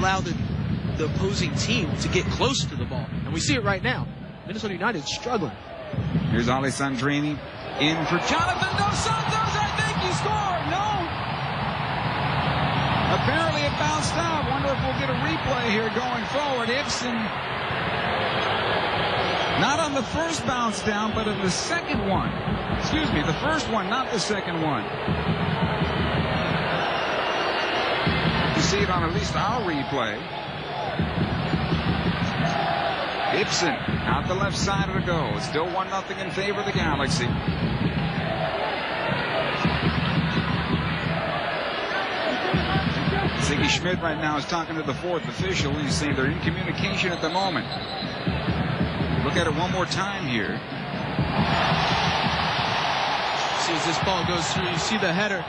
allow the opposing team to get close to the ball. And we see it right now. Minnesota United struggling. Here's Alessandrini in for Jonathan Dos Santos. I think he scored. No. Apparently it bounced out. Wonder if we'll get a replay here going forward. Ibson not on the first bounce down, but on the second one. Excuse me, the first one, not the second one. You see it on at least our replay. Ibson out the left side of the goal. It's still 1-0 in favor of the Galaxy. Ziggy Schmidt right now is talking to the fourth official, and he's saying they're in communication at the moment. Look at it one more time here. See, as this ball goes through, you see the header,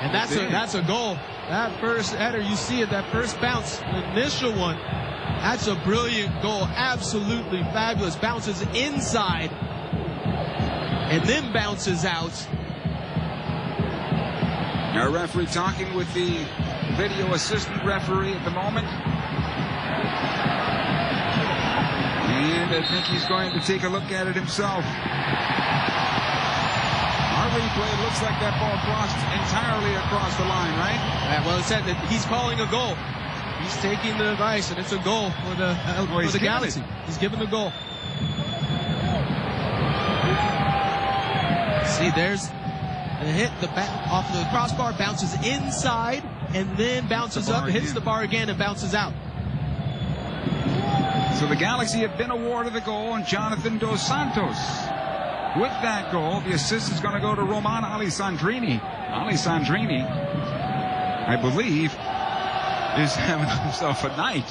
and that's a goal. That first header, you see it, that first bounce, the initial one, that's a brilliant goal. Absolutely fabulous. Bounces inside and then bounces out. Our referee talking with the video assistant referee at the moment. And I think he's going to take a look at it himself. Our replay looks like that ball crossed entirely across the line, right? Well, it said that he's calling a goal. He's taking the advice, and it's a goal for the, Galaxy. He's given the goal. See, there's the hit, the bat off the crossbar, bounces inside, and then bounces up, hits the bar again, and bounces out. So the Galaxy have been awarded the goal, and Jonathan Dos Santos. With that goal, the assist is going to go to Romain Alessandrini. Alessandrini, I believe, is having himself a night.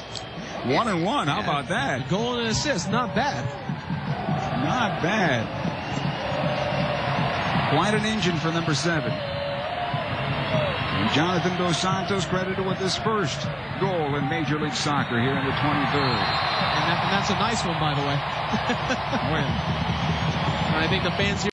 1-1, how about that? Goal and assist, not bad. Not bad. Quite an engine for number 7. And Jonathan Dos Santos credited with his first goal in Major League Soccer here in the 23rd. And that's a nice one, by the way. Oh, yeah. I think the fans here